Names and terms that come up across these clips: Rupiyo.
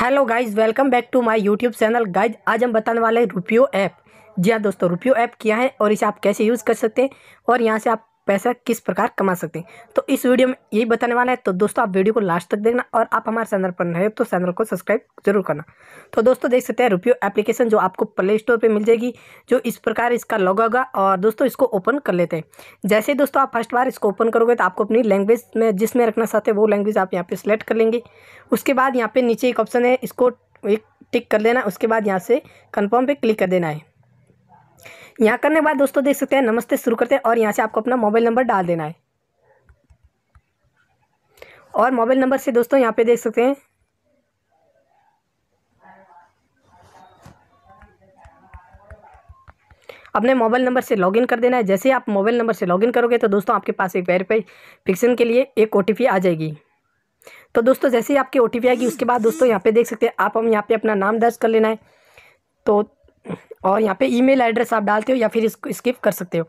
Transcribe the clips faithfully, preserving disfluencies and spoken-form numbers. Hello guys, welcome back to my YouTube channel. Guys आज हम बताने वाले हैं रुपियो ऐप। जी हाँ दोस्तों, रुपियो ऐप क्या है और इसे आप कैसे यूज़ कर सकते हैं और यहाँ से आप पैसा किस प्रकार कमा सकते हैं, तो इस वीडियो में यही बताने वाला है। तो दोस्तों आप वीडियो को लास्ट तक देखना और आप हमारे चैनल पर नए हो तो चैनल को सब्सक्राइब जरूर करना। तो दोस्तों देख सकते हैं रुपियो एप्लीकेशन जो आपको प्ले स्टोर पे मिल जाएगी, जो इस प्रकार इसका लोगो होगा। और दोस्तों इसको ओपन कर लेते हैं। जैसे दोस्तों आप फर्स्ट बार इसको ओपन करोगे तो आपको अपनी लैंग्वेज में जिसमें रखना चाहते हैं वो लैंग्वेज आप यहाँ पर सिलेक्ट कर लेंगे। उसके बाद यहाँ पर नीचे एक ऑप्शन है, इसको एक टिक कर देना। उसके बाद यहाँ से कन्फर्म पर क्लिक कर देना है। यहाँ करने के बाद दोस्तों देख सकते हैं नमस्ते शुरू करते हैं और यहाँ से आपको अपना मोबाइल नंबर डाल देना है। और मोबाइल नंबर से दोस्तों यहाँ पे देख सकते हैं अपने मोबाइल नंबर से लॉगिन कर देना है। जैसे आप मोबाइल नंबर से लॉगिन करोगे तो दोस्तों आपके पास एक वेरिफिकेशन के लिए एक ओटीपी आ जाएगी। तो दोस्तों जैसे ही आपकी ओटीपी आएगी उसके बाद दोस्तों यहाँ पे देख सकते हैं आप हम यहाँ पे अपना नाम दर्ज कर लेना है। तो और यहाँ पे ईमेल एड्रेस आप डालते हो या फिर इसको स्किप कर सकते हो।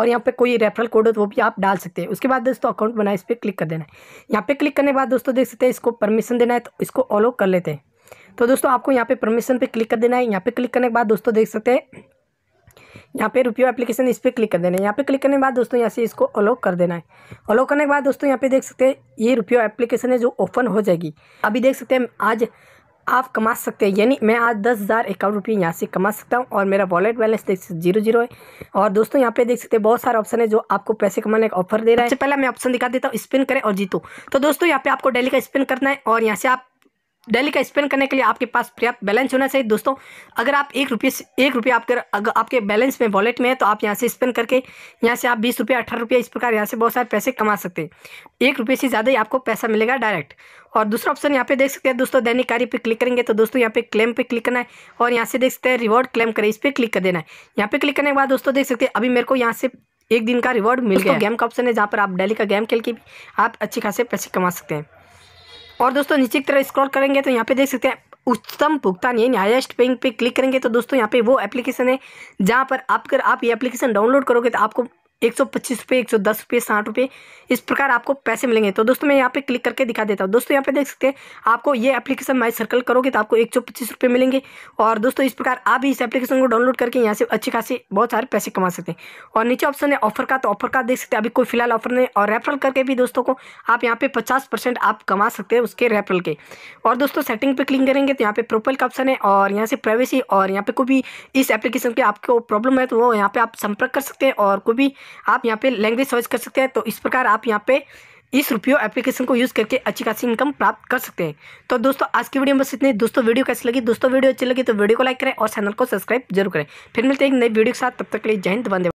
और यहाँ पे कोई रेफरल कोड हो तो वो भी आप डाल सकते हैं। उसके बाद दोस्तों अकाउंट बनाए इस पर क्लिक कर देना है। यहाँ पे क्लिक करने के बाद दोस्तों देख सकते हैं इसको परमिशन देना है, तो इसको अलाउ कर लेते हैं। तो दोस्तों आपको यहाँ पे परमिशन पे क्लिक कर देना है। यहाँ पे क्लिक करने के बाद दोस्तों देख सकते हैं यहाँ पे रुपियो एप्लीकेशन इस पर क्लिक कर देना है। यहाँ पे क्लिक करने के बाद दोस्तों यहाँ से इसको अलाउ कर देना है। अलाउ करने के बाद दोस्तों यहाँ पे देख सकते हैं ये रुपियो एप्लीकेशन है जो ओपन हो जाएगी। अभी देख सकते हैं आज आप कमा सकते हैं, यानी मैं आज दस हज़ार इक्यावन रुपये यहाँ से कमा सकता हूँ। और मेरा वॉलेट बैलेंस देख सकते जीरो जीरो है। और दोस्तों यहाँ पे देख सकते हैं बहुत सारे ऑप्शन है जो आपको पैसे कमाने का ऑफर दे रहा है। सबसे पहले मैं ऑप्शन दिखा देता हूँ, स्पिन करें और जीतो। तो दोस्तों यहाँ पे आपको डेली का स्पिन करना है और यहाँ से आप डेली का स्पेंड करने के लिए आपके पास पर्याप्त बैलेंस होना चाहिए। दोस्तों अगर आप एक रुपये एक रुपये आप अगर आपके बैलेंस में वॉलेट में है तो आप यहाँ से स्पेंड करके यहाँ से आप बीस रुपये अठारह रुपये इस प्रकार यहाँ से बहुत सारे पैसे कमा सकते हैं। एक रुपये से ज़्यादा ही आपको पैसा मिलेगा डायरेक्ट। और दूसरा ऑप्शन यहाँ पे देख सकते हैं दोस्तों दैनिक कार्य पे क्लिक करेंगे। तो दोस्तों यहाँ पे क्लेम पे क्लिक करना है और यहाँ से देख सकते हैं रिवॉर्ड क्लेम करें इस पर क्लिक कर देना है। यहाँ पे क्लिक करने के बाद दोस्तों देख सकते हैं अभी मेरे को यहाँ से एक दिन का रिवॉर्ड मिल गया। गेम का ऑप्शन है जहाँ पर आप डेली का गेम खेल के भी आप अच्छे खासे पैसे कमा सकते हैं। और दोस्तों नीचे की तरह स्क्रॉल करेंगे तो यहाँ पे देख सकते हैं उच्चतम भुगतान यानी हाईएस्ट पेइंग पे क्लिक करेंगे। तो दोस्तों यहाँ पे वो एप्लीकेशन है जहाँ पर आप अगर आप ये एप्लीकेशन डाउनलोड करोगे तो आपको एक सौ पच्चीस रुपये एक सौ दस रुपये साठ रुपये इस प्रकार आपको पैसे मिलेंगे। तो दोस्तों मैं यहाँ पे क्लिक करके दिखा देता हूँ। दोस्तों यहाँ पे देख सकते हैं आपको ये एप्लीकेशन माई सर्कल करोगे तो आपको एक सौ पच्चीस रुपये मिलेंगे। और दोस्तों इस प्रकार आप इस एप्लीकेशन को डाउनलोड करके यहाँ से अच्छे खासे बहुत सारे पैसे कमा सकते हैं। और नीचे ऑप्शन है ऑफर का, तो ऑफर का देख सकते हैं अभी कोई फिलहाल ऑफर नहीं। और रेफरल करके भी दोस्तों को आप यहाँ पे पचास परसेंट आप कमा सकते हैं उसके रेफरल के। और दोस्तों सेटिंग पर क्लिक करेंगे तो यहाँ पे प्रोफाइल का ऑप्शन है और यहाँ से प्राइवेसी और यहाँ पर कोई भी इस एप्लीकेशन की आपको प्रॉब्लम है तो वो यहाँ पर आप संपर्क कर सकते हैं। और कोई भी आप यहाँ पे लैंग्वेज सर्च कर सकते हैं। तो इस प्रकार आप यहाँ पे इस रुपियो एप्लीकेशन को यूज़ करके अच्छी खासी इनकम प्राप्त कर सकते हैं। तो दोस्तों आज की वीडियो में बस इतनी। दोस्तों वीडियो कैसी लगी? दोस्तों वीडियो अच्छी लगी तो वीडियो को लाइक करें और चैनल को सब्सक्राइब जरूर करें। फिर मिलते हैं एक नई वीडियो के साथ, तब तक के लिए जय हिंद, वंदे।